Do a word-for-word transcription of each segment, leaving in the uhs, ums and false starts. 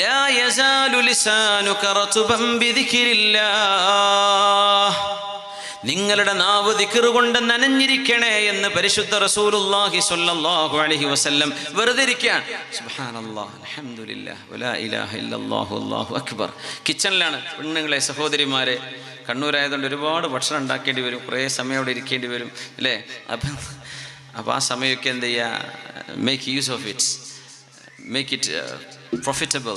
لا يزال لسانك رطبا بذكر الله നിങ്ങളുടെ നാവ് ദിക്റ് കൊണ്ട് നനഞ്ഞിരിക്കണേ എന്ന് പരിശുദ്ധ റസൂലുള്ളാഹി സ്വല്ലല്ലാഹു അലൈഹി വസല്ലം വെറുതെ ഇരിക്കുകയാണ്. സുബ്ഹാനല്ലാഹ് അൽഹംദുലില്ലാഹ് വലാ ഇലാഹ ഇല്ലല്ലാഹു അല്ലാഹു അക്ബർ. കിച്ചണിലാണ്. പെണ്ണുങ്ങളെ സഹോദരിമാരെ, കണ്ണൂരായതുകൊണ്ട് ഒരുപാട് ഭക്ഷണം ഉണ്ടാക്കേണ്ടി വരും, കുറേ സമയം അവിടെ ഇരിക്കേണ്ടി വരും അല്ലേ? അപ്പം അപ്പം ആ സമയമൊക്കെ എന്ത് ചെയ്യുക, make use of its, make it profitable.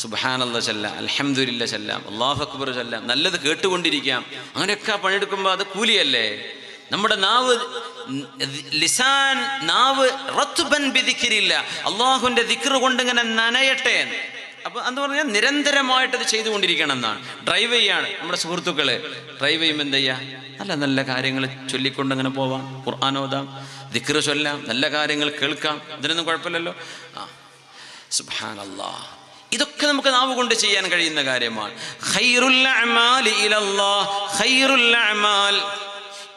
സുബ്ഹാനല്ലാഹ് ചൊല്ലാം, അൽഹംദുലില്ലാഹ് ചൊല്ലാം, അല്ലാഹു അക്ബർ ചൊല്ലാം, നല്ലത് കേട്ടുകൊണ്ടിരിക്കാം. അങ്ങനെയൊക്കെ പണിയെടുക്കുമ്പോൾ അത് കൂലിയല്ലേ? നമ്മുടെ നാവ് ലിസാൻ നാവ് റത്ബൻ ബിദിക്രില്ല, അല്ലാഹുവിൻ്റെ ദിക്റ് കൊണ്ട് ഇങ്ങനെ നനയട്ടെ. അപ്പോൾ എന്ന് പറഞ്ഞാൽ നിരന്തരമായിട്ടത് ചെയ്തുകൊണ്ടിരിക്കണം എന്നാണ്. ഡ്രൈവ് ചെയ്യാണ് നമ്മുടെ സുഹൃത്തുക്കൾ, ഡ്രൈവ് ചെയ്യുമ്പോൾ എന്ത് ചെയ്യുക, നല്ല നല്ല കാര്യങ്ങൾ ചൊല്ലിക്കൊണ്ട് അങ്ങനെ പോവാം, ഖുർആൻ ഓതാം, ദിക്റ് ചൊല്ലാം, നല്ല കാര്യങ്ങൾ കേൾക്കാം, ഇതിനൊന്നും കുഴപ്പമില്ലല്ലോ. ആ സുബ്ഹാനല്ലാഹ്, ഇതൊക്കെ നമുക്ക് നാവ് കൊണ്ട് ചെയ്യാൻ കഴിയുന്ന കാര്യമാണ്. ഖൈറുൽ അഅ്മാലി ഇലല്ലാഹ്, ഖൈറുൽ അഅ്മാൽ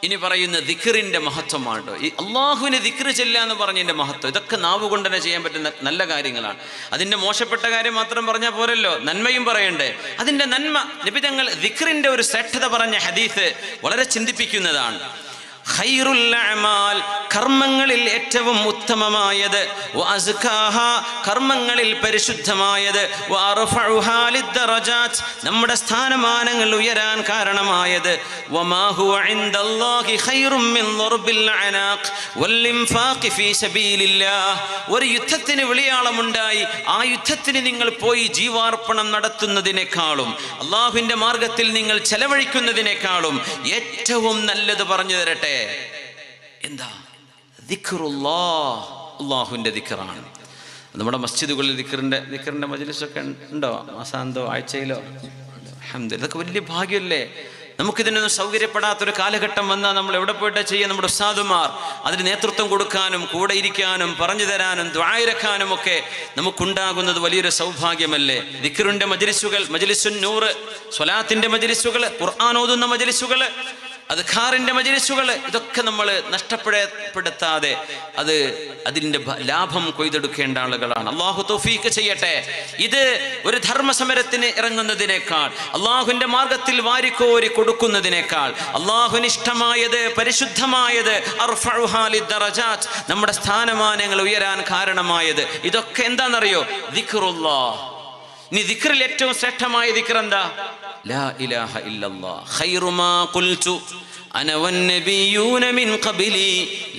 ഇനി പറയുന്ന ദിക്റിന്റെ മഹത്വമാണോ, ഈ അള്ളാഹുവിനെ ദിക്റ് ചെല്ലുക എന്ന് പറഞ്ഞതിൻ്റെ മഹത്വം. ഇതൊക്കെ നാവ് കൊണ്ട് തന്നെ ചെയ്യാൻ പറ്റുന്ന നല്ല കാര്യങ്ങളാണ്. അതിൻ്റെ മോശപ്പെട്ട കാര്യം മാത്രം പറഞ്ഞാൽ പോരല്ലോ, നന്മയും പറയണ്ടേ. അതിൻ്റെ നന്മ നബി തങ്ങൾ ദിക്റിന്റെ ഒരു ശ്രേഷ്ഠത പറഞ്ഞ ഹദീസ് വളരെ ചിന്തിപ്പിക്കുന്നതാണ്. ഖൈറുൽ അഅ്മാൽ കർമ്മങ്ങളിൽ ഏറ്റവും ഉത്തമമായത്, വഅസ്കാഹ കർമ്മങ്ങളിൽ പരിശുദ്ധമായത്, വഅർഫഉഹാ ലിദ്ദറജാത്ത് നമ്മുടെ സ്ഥാനമാനങ്ങൾ ഉയരാൻ കാരണമായത്, വമാ ഹുവ ഇൻദല്ലാഹി ഖൈറും മിൻ ദർബിൽ അനാഖ് വൽഇൻഫാഖി ഫീ സബീലില്ലാഹ്. ഒരു യുദ്ധത്തിന് വിളിയാളമുണ്ടായി, ആ യുദ്ധത്തിന് നിങ്ങൾ പോയി ജീവാർപ്പണം നടത്തുന്നതിനേക്കാളും അല്ലാഹുവിൻ്റെ മാർഗത്തിൽ നിങ്ങൾ ചെലവഴിക്കുന്നതിനേക്കാളും ഏറ്റവും നല്ലത് പറഞ്ഞു തരട്ടെ എന്താ? ദിക്റുല്ലാഹ്, അല്ലാഹുവിൻ്റെ ദിക്റാണ്. നമ്മുടെ മസ്ജിദുകളിൽ ദിക്റിൻ്റെ ദിക്റിൻ്റെ മജ്‌ലിസൊക്കെ ഉണ്ടോ? മാസാന്തോ ആഴ്ചയിലോ? അൽഹംദുലില്ലാഹ്, ഇതൊക്കെ വലിയ ഭാഗ്യമല്ലേ? നമുക്കിതിനൊന്നും സൗകര്യപ്പെടാത്തൊരു കാലഘട്ടം വന്നാൽ നമ്മൾ എവിടെ പോയിട്ടാണ് ചെയ്യുക? നമ്മുടെ ഉസ്താദുമാർ അതിന് നേതൃത്വം കൊടുക്കാനും കൂടെ ഇരിക്കാനും പറഞ്ഞു തരാനും ദുആയിരക്കാനും ഒക്കെ നമുക്കുണ്ടാകുന്നത് വലിയൊരു സൗഭാഗ്യമല്ലേ? ദിക്റിൻ്റെ മജ്‌ലിസുകൾ, മജ്‌ലിസുൻ നൂറ്, സ്വലാത്തിൻ്റെ മജ്‌ലിസുകൾ, ഖുർആൻ ഓതുന്ന മജ്‌ലിസുകൾ, അദ്കാറിന്റെ മജ്‌ലിസുകൾ, ഇതൊക്കെ നമ്മൾ നഷ്ടപ്പെടപ്പെടുത്താതെ അത് അതിൻ്റെ ലാഭം കൊയ്തെടുക്കേണ്ട ആളുകളാണ്. അല്ലാഹു തൗഫീഖ് ചെയ്യട്ടെ. ഇത് ഒരു ധർമ്മസമരത്തിന് ഇറങ്ങുന്നതിനേക്കാൾ, അല്ലാഹുവിൻ്റെ മാർഗത്തിൽ വാരിക്കോരി കൊടുക്കുന്നതിനേക്കാൾ, അല്ലാഹുവിന് ഇഷ്ടമായത് പരിശുദ്ധമായത് അർഫഉഹാ ലിദ്ദറജാത്ത് നമ്മുടെ സ്ഥാനമാനങ്ങൾ ഉയരാൻ കാരണമായത്, ഇതൊക്കെ എന്താണെന്നറിയോ? ദിക്റുല്ലാഹ്. ഇനി ദിക്റിൽ ഏറ്റവും ശ്രേഷ്ഠമായ ദിക്ർ എന്താ? ലാ ഇലാഹ ഇല്ലല്ലാഹ്. ഖൈറു മാ ഖുൽതു അന വന്നബിയൂന മിൻ ഖബ്ലി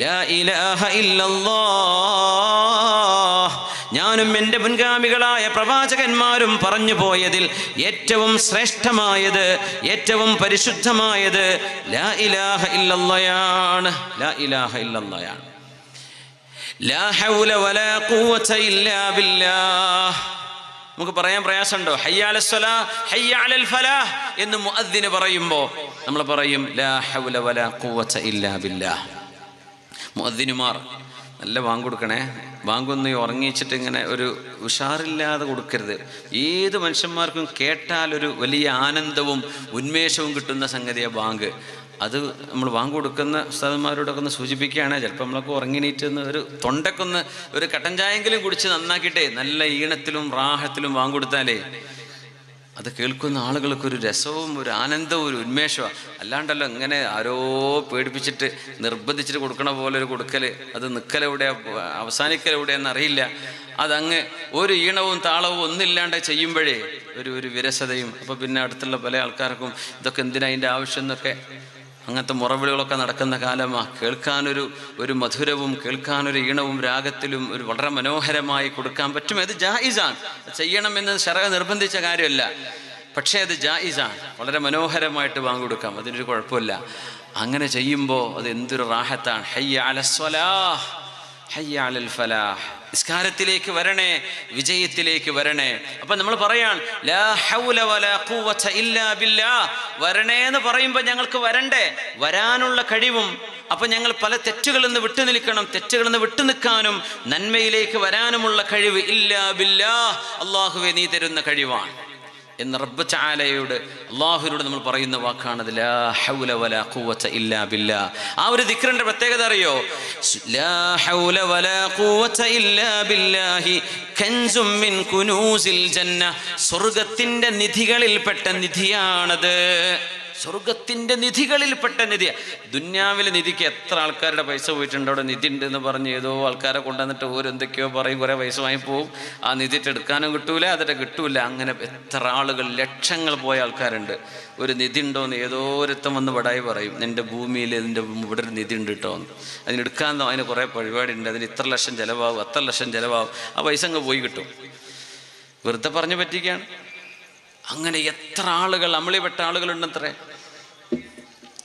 ലാ ഇലാഹ ഇല്ലല്ലാഹ്. ഞാനും എൻ്റെ മുൻഗാമികളായ പ്രവാചകന്മാരും പറഞ്ഞു പോയതിൽ ഏറ്റവും ശ്രേഷ്ഠമായത് ഏറ്റവും പരിശുദ്ധമായത് ലാ ഇലാഹ ഇല്ലല്ലാഹയാണ്. ലാ ഇലാഹ ഇല്ലല്ലാഹയാണ്. ലാ ഹൗല വലാ ഖുവത ഇല്ലാ ബില്ലാഹ്. നമുക്ക് പറയാൻ പ്രയാസമുണ്ടോ? ഹയ്യ അലൽ സലാഹ്, ഹയ്യ അലൽ ഫലാഹ് എന്ന് മുഅദ്ദിന് പറയുമ്പോൾ നമ്മൾ പറയും ലാ ഹൗല വലാ ഖുവത ഇല്ലാ ബില്ലാഹ്. മുഅദ്ദിനുമാർ നല്ല വാങ്ങ് കൊടുക്കണേ. വാങ്ങൊന്ന് ഉറങ്ങിച്ചിട്ട് ഇങ്ങനെ ഒരു ഉഷാറില്ലാതെ കൊടുക്കരുത്. ഏത് മനുഷ്യന്മാർക്കും കേട്ടാലൊരു വലിയ ആനന്ദവും ഉന്മേഷവും കിട്ടുന്ന സംഗതിയാണ് വാങ്ക്. അത് നമ്മൾ വാങ്ങ് കൊടുക്കുന്ന ഉസ്താദന്മാരോടൊക്കെ ഒന്ന് സൂചിപ്പിക്കുകയാണ്. ചിലപ്പോൾ നമ്മളൊക്കെ ഉറങ്ങിണീറ്റുന്ന ഒരു തൊണ്ടക്കൊന്ന് ഒരു കട്ടൻ ചായെങ്കിലും കുടിച്ച് നന്നാക്കിയിട്ടേ നല്ല ഈണത്തിലും റാഹത്തിലും വാങ്ങ് കൊടുത്താലേ അത് കേൾക്കുന്ന ആളുകൾക്കൊരു രസവും ഒരു ആനന്ദവും ഒരു ഉന്മേഷമാണ്. അല്ലാണ്ടല്ലോ ഇങ്ങനെ ആരോ പേടിപ്പിച്ചിട്ട് നിർബന്ധിച്ചിട്ട് കൊടുക്കണ പോലെ ഒരു കൊടുക്കൽ, അത് നിൽക്കലെവിടെയാ അവസാനിക്കലെവിടെയെന്നറിയില്ല. അതങ്ങ് ഒരു ഈണവും താളവും ഒന്നില്ലാണ്ട് ചെയ്യുമ്പോഴേ ഒരു ഒരു വിരസതയും. അപ്പോൾ പിന്നെ അടുത്തുള്ള പല ആൾക്കാർക്കും ഇതൊക്കെ എന്തിനാ അതിൻ്റെ ആവശ്യം എന്നൊക്കെ അങ്ങനത്തെ മുറവിളികളൊക്കെ നടക്കുന്ന കാലമാണ്. കേൾക്കാനൊരു ഒരു മധുരവും കേൾക്കാനൊരു ഈണവും രാഗത്തിലും ഒരു വളരെ മനോഹരമായി കൊടുക്കാൻ പറ്റും. അത് ജായിസാണ്, ചെയ്യണമെന്ന് ശറഅ് നിർബന്ധിച്ച കാര്യമല്ല, പക്ഷേ അത് ജായിസാണ്. വളരെ മനോഹരമായിട്ട് വാങ്ങി കൊടുക്കാം, അതിനൊരു കുഴപ്പമില്ല. അങ്ങനെ ചെയ്യുമ്പോൾ അത് എന്തൊരു റാഹത്താണ്. ഹയ്യ അലസ് സലാഹ്, ഹയ്യ അലൽ ഫലാഹ്. നിസ്കാരത്തിലേക്ക് വരണേ, വിജയത്തിലേക്ക് വരണേ. അപ്പം നമ്മൾ പറയാൻ ലാ ഹൗല വലാ ഖുവത ഇല്ലാ ബില്ലാഹ് വരണേ എന്ന് പറയുമ്പോൾ ഞങ്ങൾക്ക് വരണ്ടേ, വരാനുള്ള കഴിവും. അപ്പം ഞങ്ങൾ പല തെറ്റുകളിൽ നിന്ന് വിട്ടു നിൽക്കണം. തെറ്റുകളിൽ നിന്ന് വിട്ടു നിൽക്കാനും നന്മയിലേക്ക് വരാനുമുള്ള കഴിവ് ഇല്ലാ ബില്ലാഹ് അല്ലാഹുവേ നീ തരുന്ന കഴിവാണ്. എന്ന് റബ്ബ് തആലയോട് അല്ലാഹുവിനോട് നമ്മൾ പറയുന്ന വാക്കാണ് ലാ ഹൗല വലാ ഖുവത ഇല്ലാ ബില്ലാ. ആ ഒരു ദിക്റിന്റെ പ്രത്യേകത അറിയോ? ലാ ഹൗല വലാ ഖുവത ഇല്ലാ ബില്ലാഹി കൻസും മിൻ കുനൂസിൽ ജന്ന. സ്വർഗ്ഗത്തിന്റെ നിധികളിൽപ്പെട്ട നിധിയാണത്. സ്വർഗ്ഗത്തിന്റെ നിധികളിൽപ്പെട്ട നിധി. ദുന്യാവിലെ നിധിക്ക് എത്ര ആൾക്കാരുടെ പൈസ പോയിട്ടുണ്ട്. അവിടെ നിധി ഉണ്ടെന്ന് പറഞ്ഞ് ഏതോ ആൾക്കാരെ കൊണ്ടുവന്നിട്ട് ഓരെന്തൊക്കെയോ പറയും, കുറേ പൈസ വാങ്ങിപ്പോവും. ആ നിധിട്ട് എടുക്കാനും കിട്ടൂല, അതിട്ട് കിട്ടൂല. അങ്ങനെ എത്ര ആളുകൾ, ലക്ഷങ്ങൾ പോയ ആൾക്കാരുണ്ട്. ഒരു നിധി ഉണ്ടോയെന്ന് ഏതോ ഒരുത്തം വന്ന് വടായി പറയും, എൻ്റെ ഭൂമിയിൽ എൻ്റെ ഇവിടെ ഒരു നിധി ഉണ്ട് കേട്ടോ, അതിനെടുക്കാമെന്നോ, അതിന് കുറേ പരിപാടി ഉണ്ട്, അതിന് ഇത്ര ലക്ഷം ചിലവാകും, അത്ര ലക്ഷം ചിലവാകും, ആ പൈസ അങ്ങ് പോയി കിട്ടും. വെറുതെ പറഞ്ഞു പറ്റിക്കാണ്. അങ്ങനെ എത്ര ആളുകൾ, നമ്മളിൽപ്പെട്ട ആളുകളുണ്ടത്രേ.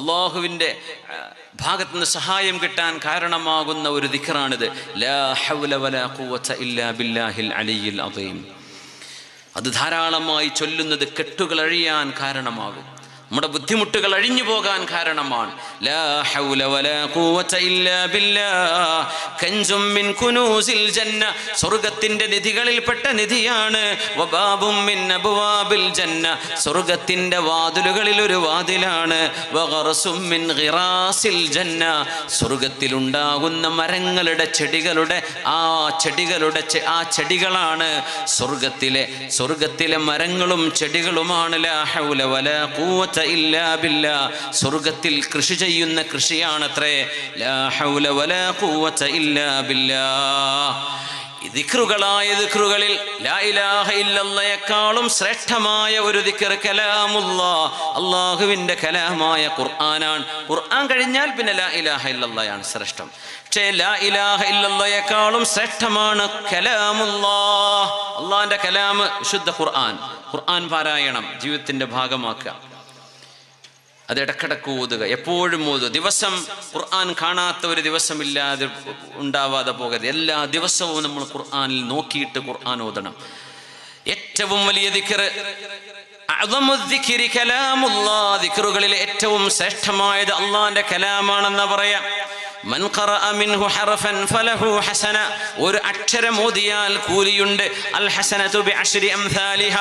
അള്ളാഹുവിൻ്റെ ഭാഗത്തു നിന്ന് സഹായം കിട്ടാൻ കാരണമാകുന്ന ഒരു ദിക്റാണിത്. ലാ ഹൗല വലാ ഖുവത ഇല്ലാ ബില്ലാഹിൽ അലിയിൽ അദീം. അത് ധാരാളമായി ചൊല്ലുന്നത് കെട്ടുകൾ അഴിയാൻ കാരണമാകും, നമ്മുടെ ബുദ്ധിമുട്ടുകൾ അഴിഞ്ഞു പോകാൻ കാരണമാണ്. ലാ ഹൗല വലാ ഖുവത ഇല്ലാ ബില്ലാഹ് കൻസും മിൻ കുനൂസിൽ ജന്ന. സ്വർഗ്ഗത്തിന്റെ നിധികളിൽപ്പെട്ട നിധിയാണ്. വബാബും മിൻ അബ്വാബിൽ ജന്ന. സ്വർഗ്ഗത്തിന്റെ വാതിലുകളിൽ ഒരു വാതിലാണ്. വഗറസും മിൻ ഗിറാസിൽ ജന്ന. സ്വർഗ്ഗത്തിലുണ്ടാകുന്ന മരങ്ങളുടെ ചെടികളുടെ ആ ചെടികളുടെ ആ ചെടികളാണ് സ്വർഗ്ഗത്തിലെ സ്വർഗ്ഗത്തിലെ മരങ്ങളും ചെടികളുമാണ്. ലാ ഹൗല വലാ ഖുവത ഇല്ലാ ബില്ലാ. സ്വർഗ്ഗത്തിൽ കൃഷി ചെയ്യുന്ന കൃഷിയാണത്രേ ലാ ഹൗല വലാ ഖുവത ഇല്ലാ ബില്ലാ. ദിക്റുകളായ ദിക്റുകളിൽ ലാ ഇലാഹ ഇല്ലല്ലാഹയേക്കാളും ശ്രേഷ്ഠമായ ഒരു ദിക്ർ കലാമുല്ലാഹ്, അല്ലാഹുവിൻ്റെ കലാമായ ഖുർആനാണ്. ഖുർആൻ കഴിഞ്ഞാൽ പിന്നെ ലാ ഇലാഹ ഇല്ലല്ലാഹയാണ് ശ്രേഷ്ഠം. പക്ഷേ ലാ ഇലാഹ ഇല്ലല്ലാഹയേക്കാളും ശ്രേഷ്ഠമാണ് കലാമുല്ലാഹ്, അല്ലാഹുവിൻ്റെ കലാം, ശുദ്ധ ഖുർആൻ. ഖുർആൻ പാരായണം ജീവിതത്തിൻ്റെ ഭാഗമാക്കുക. അത് ഇടക്കിടക്ക് ഓതുക, എപ്പോഴും ഓതുക. ദിവസം ഖുർആൻ കാണാത്ത ഒരു ദിവസമില്ലാതെ ഉണ്ടാവാതെ പോകരുത്. എല്ലാ ദിവസവും നമ്മൾ ഖുർആനിൽ നോക്കിയിട്ട് ഖുർആൻ ഓതണം. ഏറ്റവും വലിയ ദിക്ർ, അഅ്ളമു ദിക്രി കലാമുല്ലാഹ്, ദിക്റുകളിൽ ഏറ്റവും ശ്രേഷ്ഠമായത് അള്ളാഹിൻ്റെ കലാമാണെന്ന് പറയാം. മൻ ഖറഅ മിൻഹു ഹർഫൻ ഫലഹു ഹസന. ഒരു അക്ഷരം ഓതിയാൽ കൂലിയുണ്ട്. അൽ ഹസനതു ബിഅശ്രി അംസാലിഹ.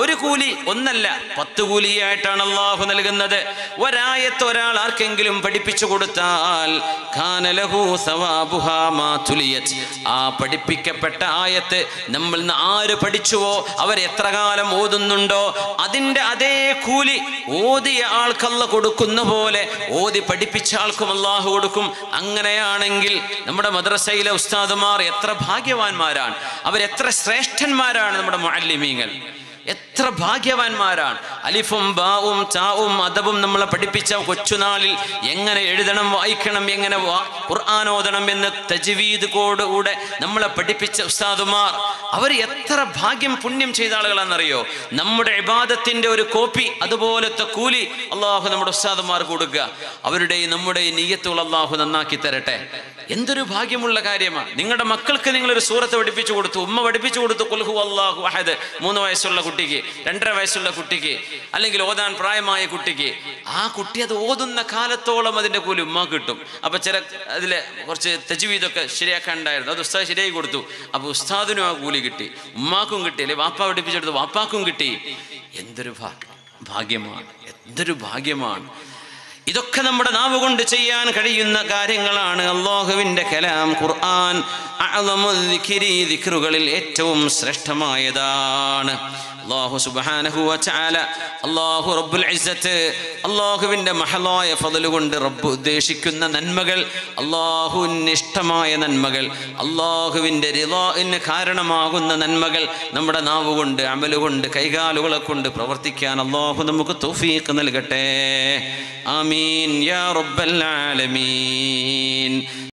ഒരു കൂലി ഒന്നല്ല, പത്ത് കൂലിയായിട്ടാണ് അല്ലാഹു നൽകുന്നത്. ഒരായത്ത് ഒരാൾ ആർക്കെങ്കിലും പഠിപ്പിച്ചു കൊടുത്താൽ കാന ലഹു സവാബുഹാ മാ തുലിയത്. ആ പഠിപ്പിക്കപ്പെട്ട ആയത്ത് നമ്മൾ ആര് പഠിച്ചുവോ, അവരെത്ര കാലം ഓതുന്നുണ്ടോ, അതിൻ്റെ അതേ കൂലി ഓതിയ ആൾക്കല്ല കൊടുക്കുന്ന പോലെ ഓതി പഠിപ്പിച്ച ആൾക്കും അല്ലാഹു കൊടുക്കും. അങ്ങനെയാണെങ്കിൽ നമ്മുടെ മദ്രസയിലെ ഉസ്താദുമാർ എത്ര ഭാഗ്യവാന്മാരാണ്, അവരെത്ര ശ്രേഷ്ഠന്മാരാണ്. നമ്മുടെ മുഅല്ലിമീങ്ങൾ എത്ര ഭാഗ്യവാന്മാരാണ്. അലിഫും ബാവും താവും അദബും നമ്മളെ പഠിപ്പിച്ച കൊച്ചുനാളിൽ എങ്ങനെ എഴുതണം, വായിക്കണം, എങ്ങനെ ഖുർആൻ ഓതണം എന്ന് തജ്വീദ് കോഡുകൂടെ നമ്മളെ പഠിപ്പിച്ച ഉസ്താദുമാർ, അവർ എത്ര ഭാഗ്യം പുണ്യം ചെയ്ത ആളുകളാണെന്നറിയോ? നമ്മുടെ ഇബാദത്തിന്റെ ഒരു കോപ്പി, അതുപോലത്തെ കൂലി അള്ളാഹു നമ്മുടെ ഉസ്താദുമാർക്ക് കൊടുക്കുക. അവരുടെയും നമ്മുടെ നിയ്യത്തുകൾ അള്ളാഹു നന്നാക്കി തരട്ടെ. എന്തൊരു ഭാഗ്യമുള്ള കാര്യമാണ്. നിങ്ങളുടെ മക്കൾക്ക് നിങ്ങളൊരു സൂറത്ത് പഠിപ്പിച്ചു കൊടുത്തു, ഉമ്മ പഠിപ്പിച്ചു കൊടുത്തു, ഖുൽ ഹുവല്ലാഹു അഹദ്, മൂന്ന് വയസ്സുള്ള കുട്ടിക്ക്, രണ്ടര വയസ്സുള്ള കുട്ടിക്ക്, അല്ലെങ്കിൽ ഓതാൻ പ്രായമായ കുട്ടിക്ക്, ആ കുട്ടി അത് ഓതുന്ന കാലത്തോളം അതിൻ്റെ കൂലി ഉമ്മാക്ക് കിട്ടും. അപ്പോൾ ചില അതിലെ കുറച്ച് തജ്വീദൊക്കെ ശരിയാക്കാനുണ്ടായിരുന്നു, അത് ഉസ്താദ് ശരിയായി കൊടുത്തു. അപ്പോൾ ഉസ്താദിനും ആ കൂലി കിട്ടി, ഉമ്മാക്കും കിട്ടി, അല്ലെങ്കിൽ വാപ്പ പഠിപ്പിച്ചെടുത്ത് വാപ്പാക്കും കിട്ടി. എന്തൊരു ഭാഗ്യമാണ്, എന്തൊരു ഭാഗ്യമാണ്. ഇതൊക്കെ നമ്മുടെ നാവ് കൊണ്ട് ചെയ്യാൻ കഴിയുന്ന കാര്യങ്ങളാണ്. അല്ലാഹുവിൻ്റെ കലാം ഖുർആൻ അഅ്ളമു ദിക്രി, ദിക്റുകളിൽ ഏറ്റവും ശ്രേഷ്ഠമായതാണ്. അല്ലാഹു സുബ്ഹാനഹു വ തആല, അല്ലാഹു റബ്ബുൽ ഇസ്സത്ത്, അല്ലാഹുവിൻ്റെ മഹലായ ഫളൽ കൊണ്ട് റബ്ബ് ഉദ്ദേശിക്കുന്ന നന്മകൾ, അല്ലാഹുവിന് ഇഷ്ടമായ നന്മകൾ, അല്ലാഹുവിൻ്റെ റിളാഇന് കാരണമാകുന്ന നന്മകൾ നമ്മുടെ നാവ് കൊണ്ട്, അമൽ കൊണ്ട്, കൈകാലുകളെ കൊണ്ട് പ്രവർത്തിക്കാൻ അല്ലാഹു നമുക്ക് തൗഫീഖ് നൽകട്ടെ. ആമീൻ യാ റബ്ബൽ ആലമീൻ.